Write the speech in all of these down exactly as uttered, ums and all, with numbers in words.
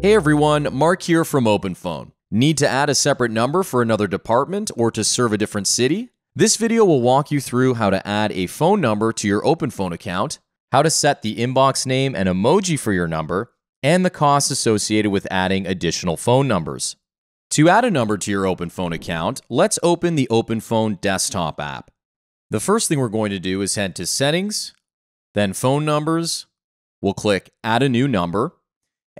Hey everyone, Mark here from OpenPhone. Need to add a separate number for another department or to serve a different city? This video will walk you through how to add a phone number to your OpenPhone account, how to set the inbox name and emoji for your number, and the costs associated with adding additional phone numbers. To add a number to your OpenPhone account, let's open the OpenPhone desktop app. The first thing we're going to do is head to Settings, then Phone Numbers. We'll click Add a New Number.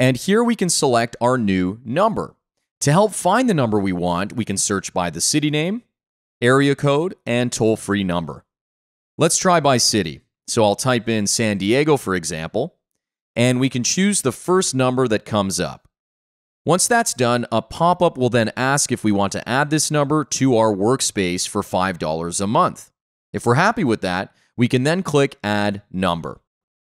And here we can select our new number. To help find the number we want, we can search by the city name, area code, and toll-free number. Let's try by city. So I'll type in San Diego, for example, and we can choose the first number that comes up. Once that's done, a pop-up will then ask if we want to add this number to our workspace for five dollars a month. If we're happy with that, we can then click Add Number.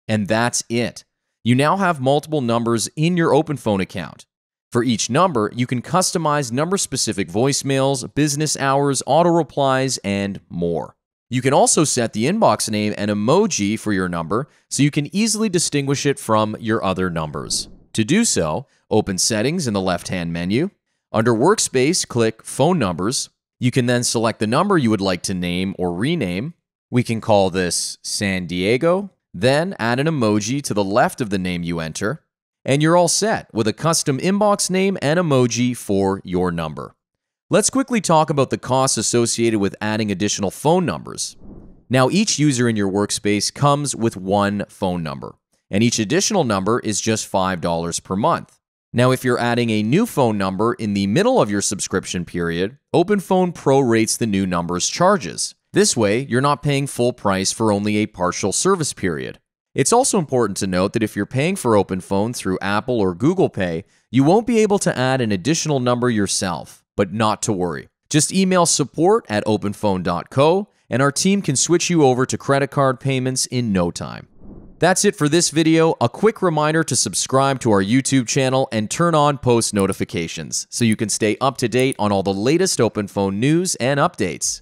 And that's it. You now have multiple numbers in your OpenPhone account. For each number, you can customize number-specific voicemails, business hours, auto replies, and more. You can also set the inbox name and emoji for your number so you can easily distinguish it from your other numbers. To do so, open Settings in the left-hand menu. Under Workspace, click Phone Numbers. You can then select the number you would like to name or rename. We can call this San Diego. Then add an emoji to the left of the name you enter, and you're all set with a custom inbox name and emoji for your number. Let's quickly talk about the costs associated with adding additional phone numbers. Now, each user in your workspace comes with one phone number, and each additional number is just five dollars per month. Now, if you're adding a new phone number in the middle of your subscription period, OpenPhone prorates the new number's charges. This way, you're not paying full price for only a partial service period. It's also important to note that if you're paying for OpenPhone through Apple or Google Pay, you won't be able to add an additional number yourself, but not to worry. Just email support at openphone dot co and our team can switch you over to credit card payments in no time. That's it for this video. A quick reminder to subscribe to our YouTube channel and turn on post notifications so you can stay up to date on all the latest OpenPhone news and updates.